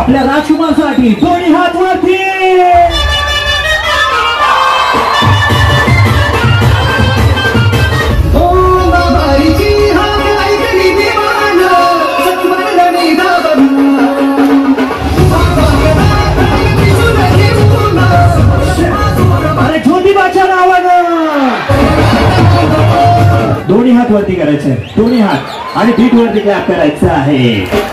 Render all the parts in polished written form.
आपल्या राजकुमारसाठी थोडी हात वरती. दोन्ही हात वरती करायचे, दोन्ही हात आणि पीठ वरती क्लॅप करायचं आहे.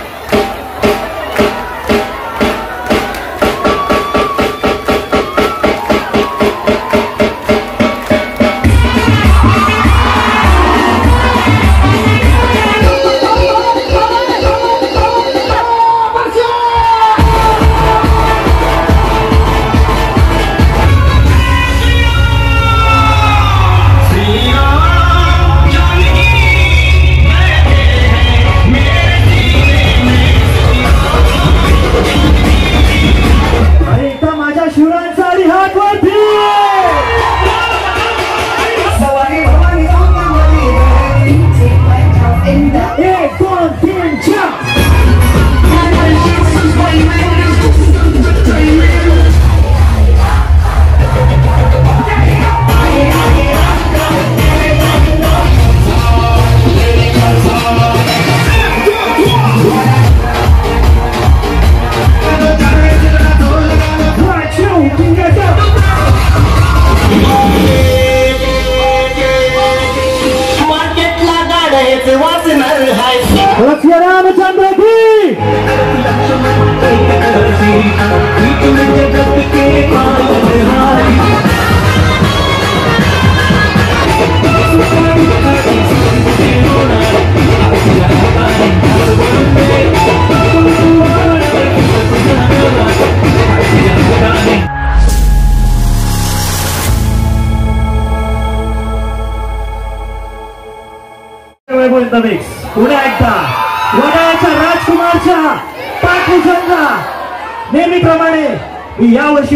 पुन्हा एकदा वडाळ्याच्या राजकुमारच्या पाठू संघ नेहमीप्रमाणे मी यावर्षी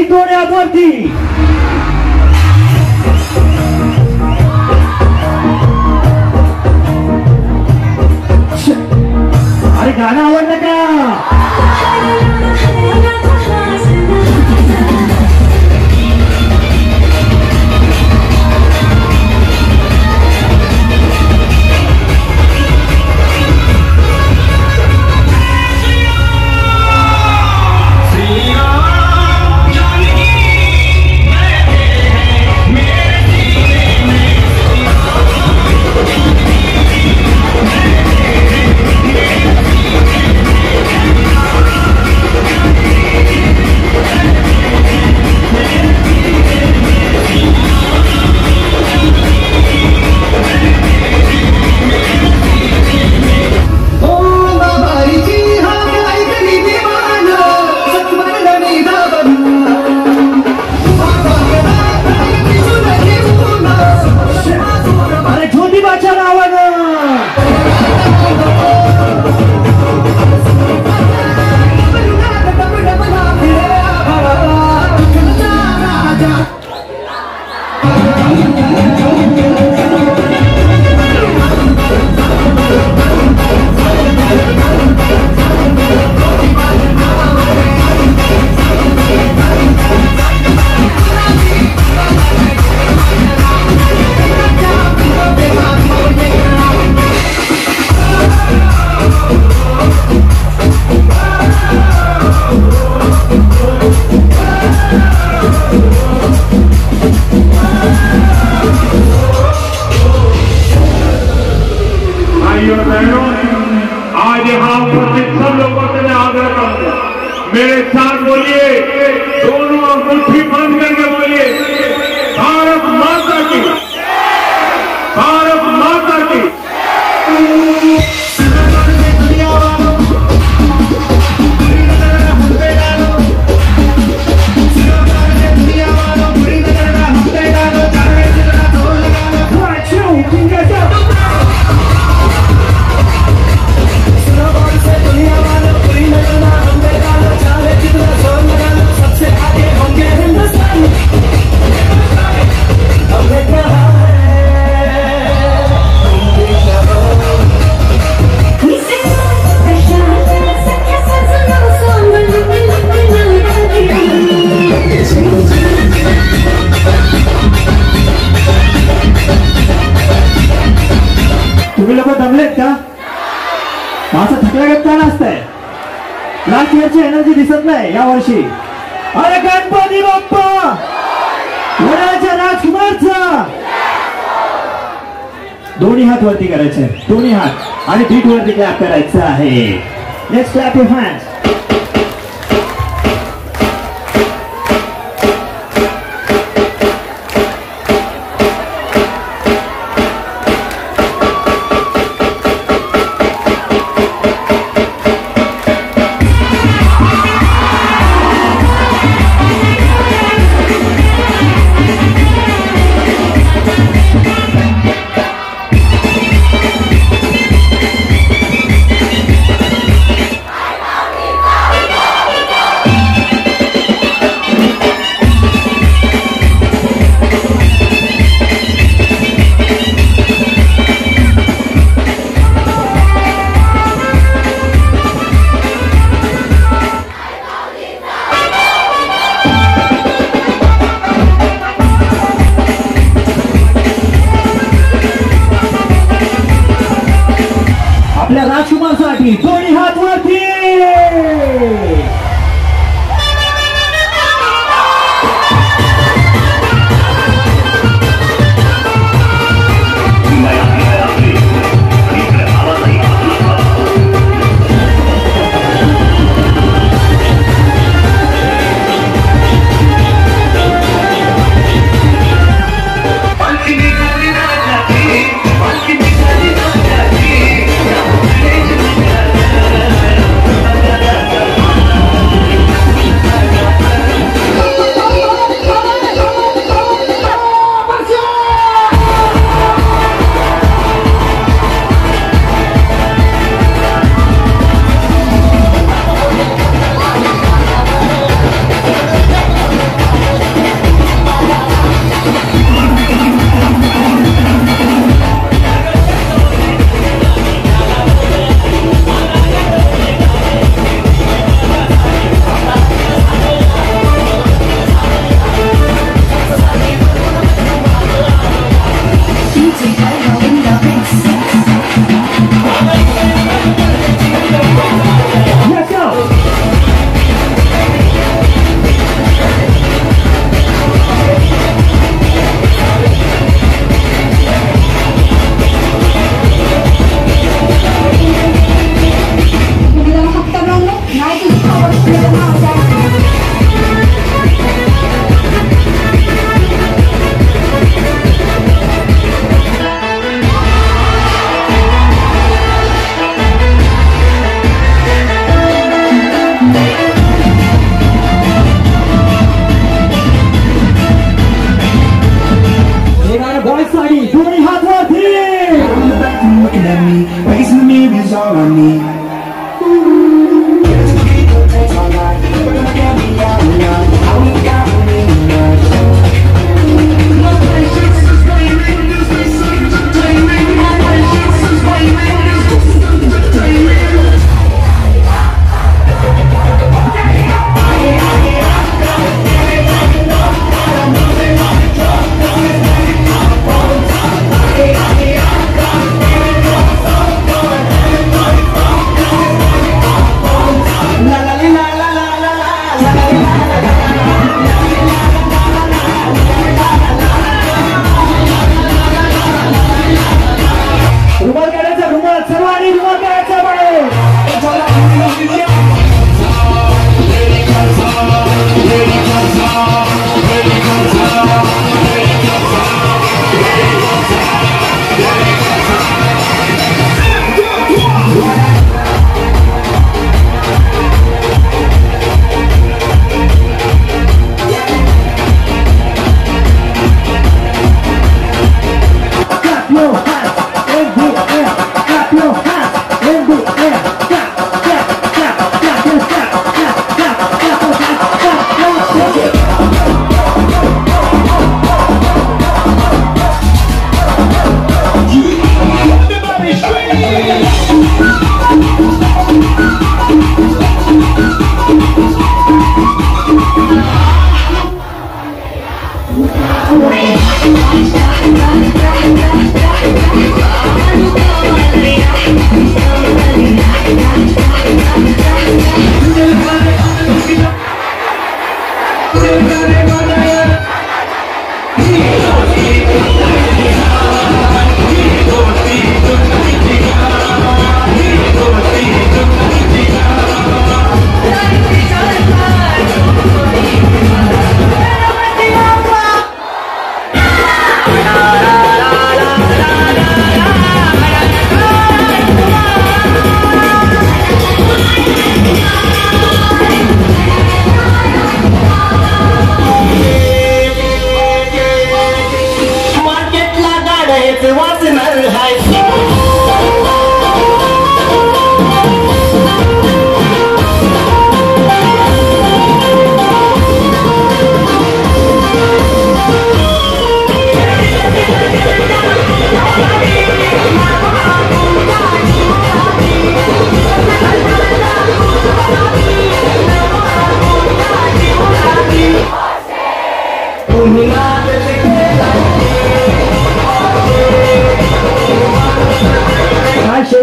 editore Aborti. अरे गाना आवडलं मेरे साथ बोलिए, दोनों अंगूठी बंद करके बोलिए, भारत माता की, भारत माता की। एनर्जी दिसत नाही या वर्षी। अरे गणपती बाप्पा वडाच्या राजकुमारचा दोन्ही हात वरती करायचे, दोन्ही हात आणि बीट वरती क्लॅप करायचं आहे। Let's clap your hands. दोन्ही हात वरती।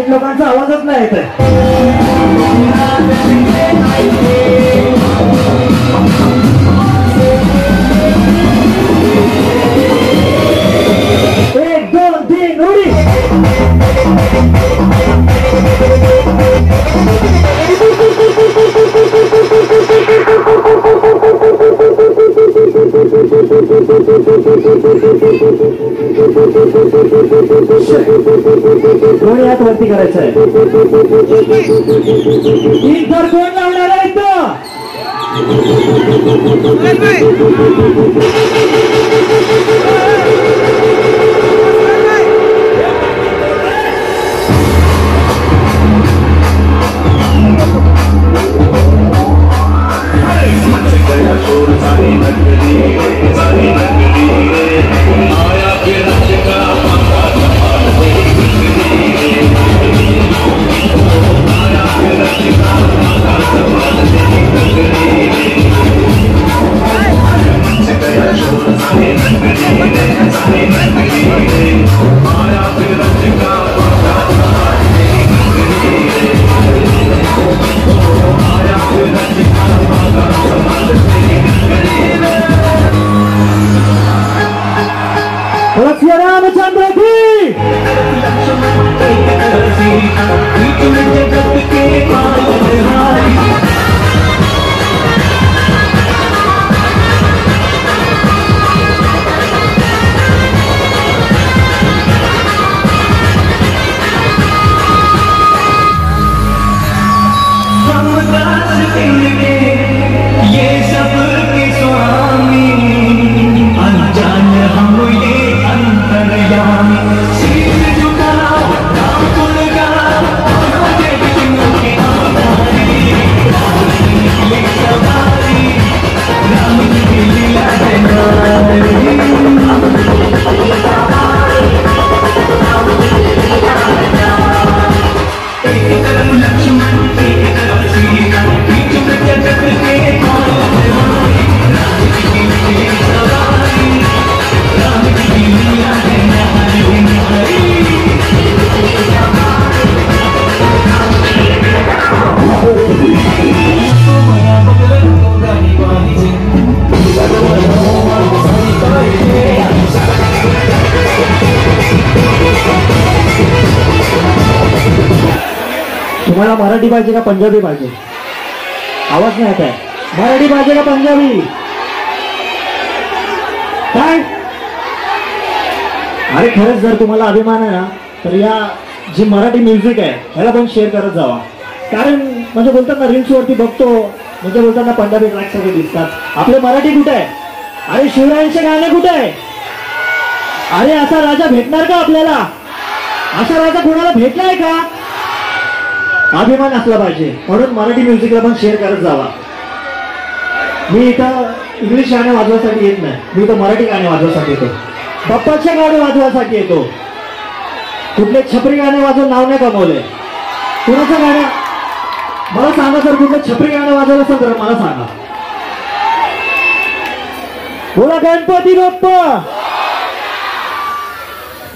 एक लोकांचा आवाजच नाही येत आहे। 1 2 3 हाथ वरती करायचं आहे। इधर कोण लावणार आहे तुम्हाला मराठी पाहिजे का पंजाबी पाहिजे? आवाज नाही येत आहे। मराठी पाहिजे का पंजाबी? काय अरे खरंच जर तुम्हाला अभिमान आहे ना तर या जी मराठी म्युझिक आहे ह्याला पण शेअर करत जावा, कारण म्हणजे बोलताना रील्सवरती बघतो म्हणजे बोलताना पंजाबी ट्रॅक सगळे दिसतात, आपले मराठी कुठे आहे? अरे शिवरायांचे गाणे कुठे आहे? अरे असा राजा भेटणार का आपल्याला? असा राजा कोणाला भेटलाय का? अभिमान असला पाहिजे, म्हणून मराठी म्युझिकला पण शेअर करत जावा। मी इथं इंग्लिश गाणे वाजवायसाठी येत नाही, मी इथं मराठी गाणे वाजवायसाठी येतो, बाप्पाचे गाणे वाजवायसाठी येतो। कुठले छपरी गाणे वाजवून नाव नाही कमवले कुणाचं गाणे मला सांगा सर, कुठले छपरी गाणे वाजवलं असेल तर मला सांगा। बोला गणपती बाप्पा,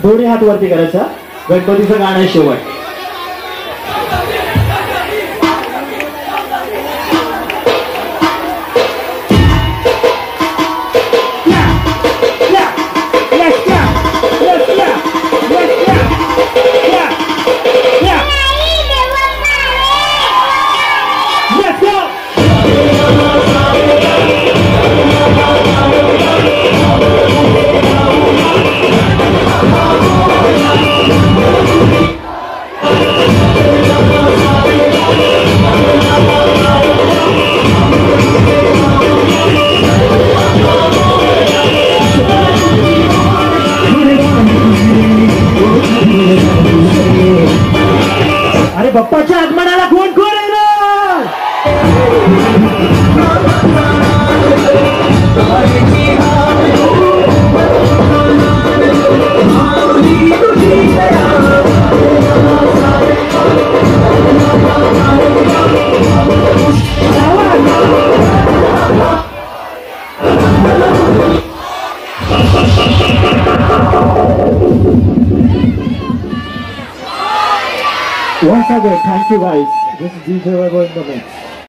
दोन्ही हात वरती करायचा। गणपतीचं गाणं आहे शेवट। बाप्पाच्या आगमनाला कोण कोण येणार? Once again, thank you guys. This is DJ Revo in the mix.